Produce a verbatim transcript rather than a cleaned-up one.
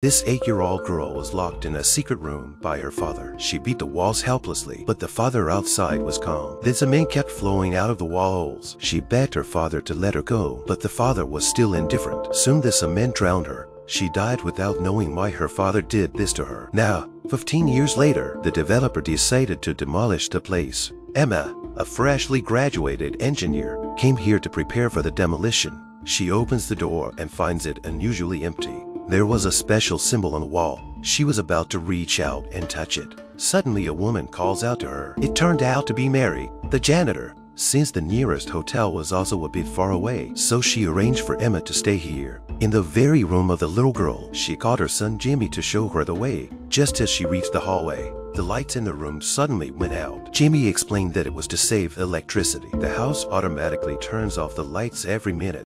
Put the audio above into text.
This eight-year-old girl was locked in a secret room by her father. She beat the walls helplessly, but the father outside was calm. Then cement kept flowing out of the wall holes. She begged her father to let her go, but the father was still indifferent. Soon the cement drowned her. She died without knowing why her father did this to her. Now, fifteen years later, the developer decided to demolish the place. Emma, a freshly graduated engineer, came here to prepare for the demolition. She opens the door and finds it unusually empty. There was a special symbol on the wall. She was about to reach out and touch it. Suddenly a woman calls out to her. It turned out to be Mary, the janitor. Since the nearest hotel was also a bit far away, so she arranged for Emma to stay here. In the very room of the little girl, she called her son Jimmy to show her the way. Just as she reached the hallway, the lights in the room suddenly went out. Jimmy explained that it was to save electricity. The house automatically turns off the lights every minute.